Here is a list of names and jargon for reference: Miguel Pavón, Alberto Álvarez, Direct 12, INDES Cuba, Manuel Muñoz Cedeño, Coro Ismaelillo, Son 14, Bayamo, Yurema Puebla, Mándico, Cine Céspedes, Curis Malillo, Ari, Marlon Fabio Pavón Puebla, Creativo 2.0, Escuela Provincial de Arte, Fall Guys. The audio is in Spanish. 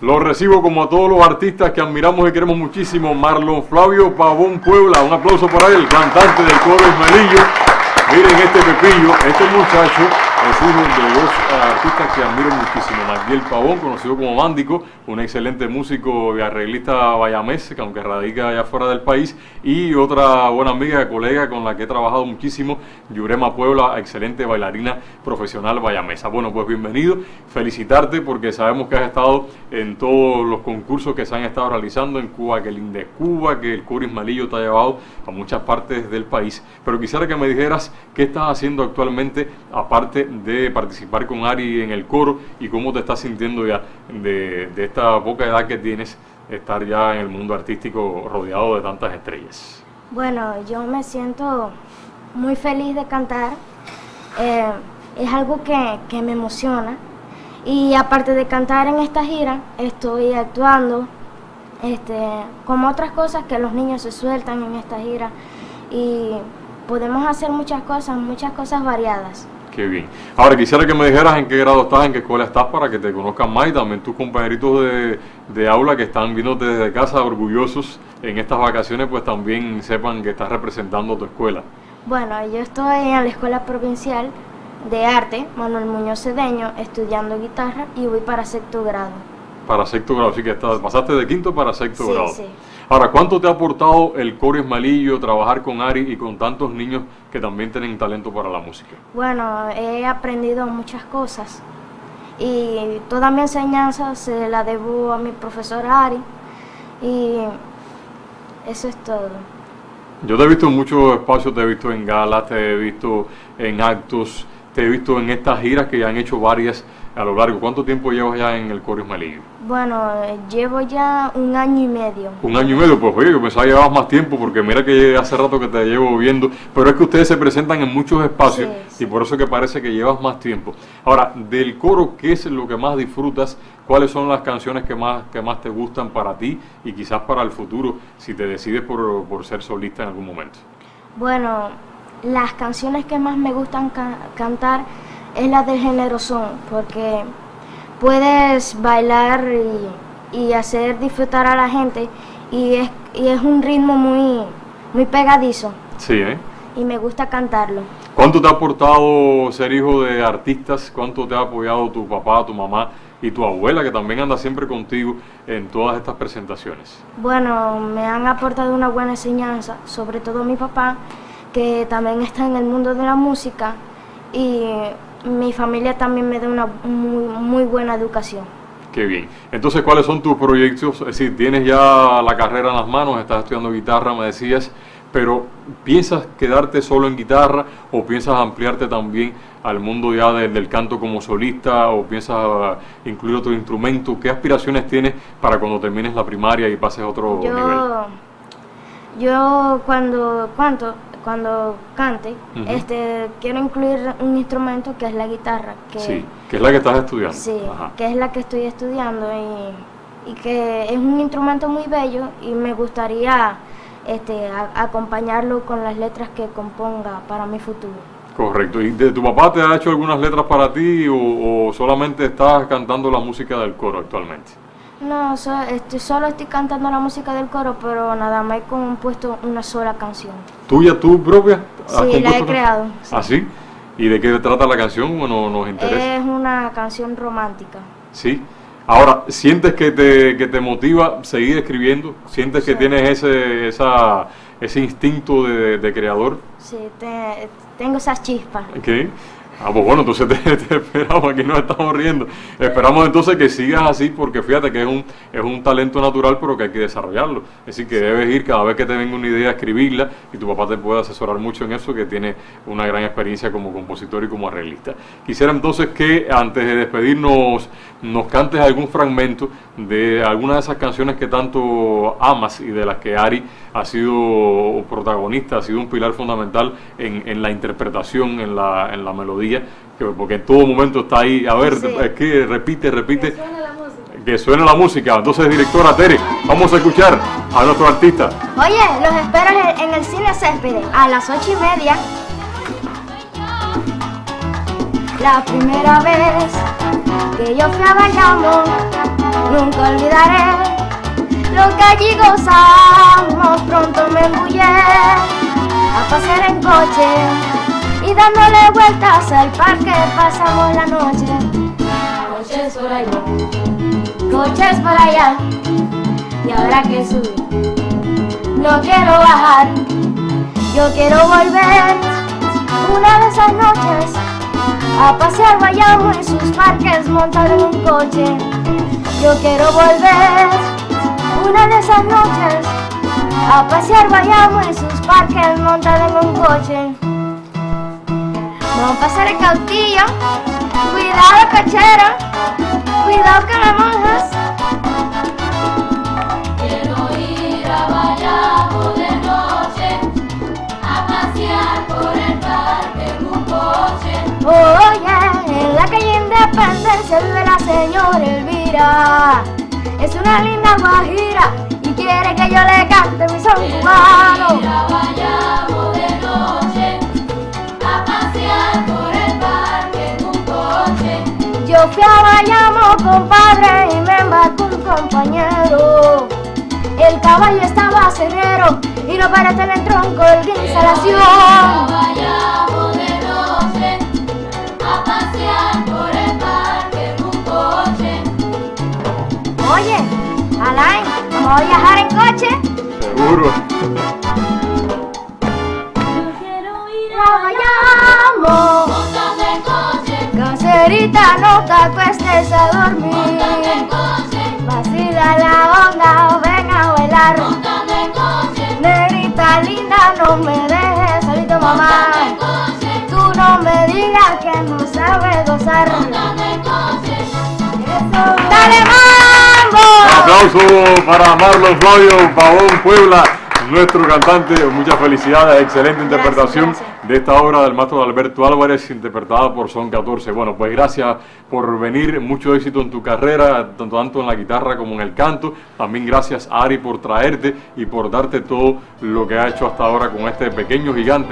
Lo recibo como a todos los artistas que admiramos y queremos muchísimo, Marlon Fabio Pavón Puebla, un aplauso para él, cantante del Coro Ismaelillo. Miren este pepillo, este muchacho es uno de los artistas que admiro muchísimo, Miguel Pavón, conocido como Mándico, un excelente músico y arreglista bayamés, que aunque radica allá fuera del país, y otra buena amiga, colega con la que he trabajado muchísimo, Yurema Puebla, excelente bailarina profesional bayamesa. Bueno, pues bienvenido, felicitarte porque sabemos que has estado en todos los concursos que se han estado realizando en Cuba, que el INDES Cuba, que el Curis Malillo te ha llevado a muchas partes del país, pero quisiera que me dijeras qué estás haciendo actualmente, aparte de participar con Ari en el coro, y cómo te estás sintiendo ya de esta poca edad que tienes, estar ya en el mundo artístico rodeado de tantas estrellas. Bueno, yo me siento muy feliz de cantar, es algo que me emociona, y aparte de cantar en esta gira, estoy actuando como otras cosas que los niños se sueltan en esta gira, y podemos hacer muchas cosas variadas. Qué bien. Ahora quisiera que me dijeras en qué grado estás, en qué escuela estás, para que te conozcan más, y también tus compañeritos de aula que están viéndote desde casa orgullosos en estas vacaciones, pues también sepan que estás representando tu escuela. Bueno, yo estoy en la Escuela Provincial de Arte, Manuel Muñoz Cedeño, estudiando guitarra, y voy para sexto grado. Para sexto grado, así que pasaste de quinto para sexto grado. Sí. Ahora, ¿cuánto te ha aportado el Coro Ismaelillo, trabajar con Ari y con tantos niños que también tienen talento para la música? Bueno, he aprendido muchas cosas, y toda mi enseñanza se la debo a mi profesora Ari, y eso es todo. Yo te he visto en muchos espacios, te he visto en galas, te he visto en actos, te he visto en estas giras que ya han hecho varias a lo largo. ¿Cuánto tiempo llevas ya en el Coro Ismaelillo? Bueno, llevo ya 1 año y medio. 1 año y medio, pues oye, yo pensaba que llevabas más tiempo, porque mira que hace rato que te llevo viendo, pero es que ustedes se presentan en muchos espacios, sí, y por eso que parece que llevas más tiempo. Ahora, del coro, ¿qué es lo que más disfrutas? ¿Cuáles son las canciones que más te gustan para ti y quizás para el futuro, si te decides por ser solista en algún momento? Bueno, las canciones que más me gustan cantar es la del género son, porque puedes bailar y hacer disfrutar a la gente, y es un ritmo muy pegadizo. Sí, y me gusta cantarlo. ¿Cuánto te ha aportado ser hijo de artistas? ¿Cuánto te ha apoyado tu papá, tu mamá y tu abuela, que también anda siempre contigo en todas estas presentaciones? Bueno, me han aportado una buena enseñanza, sobre todo mi papá, que también está en el mundo de la música, y mi familia también me da una muy buena educación. Qué bien. Entonces, ¿cuáles son tus proyectos? Es decir, tienes ya la carrera en las manos, estás estudiando guitarra, me decías, pero ¿piensas quedarte solo en guitarra o piensas ampliarte también al mundo ya del canto como solista, o piensas incluir otro instrumento? ¿Qué aspiraciones tienes para cuando termines la primaria y pases a otro nivel? Yo cuando cante, quiero incluir un instrumento que es la guitarra. Sí, que es la que estás estudiando. Sí, ajá, que es la que estoy estudiando, y que es un instrumento muy bello, y me gustaría acompañarlo con las letras que componga para mi futuro. Correcto. ¿Y tu papá te ha hecho algunas letras para ti, o solamente estás cantando la música del coro actualmente? No, solo estoy cantando la música del coro, pero nada más he compuesto una sola canción. ¿Tuya, tú propia? Sí, la he creado. ¿Ah, sí? ¿Y de qué trata la canción? Bueno, nos interesa. Es una canción romántica. Sí. Ahora, ¿sientes que te motiva seguir escribiendo? ¿Sientes que tienes ese instinto de creador? Sí, tengo esas chispas. ¿Qué? Ah, pues bueno, entonces te esperamos, aquí nos estamos riendo. Esperamos entonces que sigas así, porque fíjate que es un talento natural, pero que hay que desarrollarlo. Es decir, que debes ir cada vez que te venga una idea a escribirla, y tu papá te puede asesorar mucho en eso, que tiene una gran experiencia como compositor y como arreglista. Quisiera entonces que antes de despedirnos nos cantes algún fragmento de alguna de esas canciones que tanto amas y de las que Ari ha sido protagonista, ha sido un pilar fundamental en la interpretación, en la melodía. Porque en todo momento está ahí, a ver, es que repite, que suena la música. Entonces, directora Tere, vamos a escuchar a nuestro artista. Oye, los espero en el Cine Céspedes a las 8:30. La primera vez que yo fui a Bayamo, nunca olvidaré lo que allí gozamos, pronto me embullé a pasear en coche y dándole vueltas al parque pasamos la noche. Coches por allá, coches por allá, y ahora que subí no quiero bajar, yo quiero volver una de esas noches a pasear Bayamo y sus parques montado en un coche. Yo quiero volver una de esas noches a pasear Bayamo y sus parques montado en un coche. Vamos a pasar el cautillo, cuidado cachero, cuidado que me mojas. Quiero ir a Bayamo de noche a pasear por el parque en un coche. Oh, en la calle Independencia vive la señora Elvira, es una linda guajira y quiere que yo le cante mi son cubano. Quiero ir a Bayamo de noche a pasear por el parque en un coche. Yo fui a Bayamo, compadre, y me embarcó un compañero. El caballo estaba cerrero y no parece en el tronco el de instalación. Oye, Alain, ¿vamos a viajar en coche? Seguro. Yo quiero ir a Bayamo. Montate en coche. Caserita, no te acuestes a dormir. Montate en coche. Vacila la onda, ven a bailar. Montate en coche. Negrita linda, no me dejes solito, mamá. Montate en coche. Tú no me digas que no sabes gozar. Montate en coche. Eso. ¡Dale más! Aplauso para Marlon Fabio Pavón Puebla, nuestro cantante. Muchas felicidades, excelente interpretación, gracias. De esta obra del maestro Alberto Álvarez, interpretada por Son 14. Bueno, pues gracias por venir, mucho éxito en tu carrera, tanto en la guitarra como en el canto. También gracias a Ari por traerte y por darte todo lo que ha hecho hasta ahora con este pequeño gigante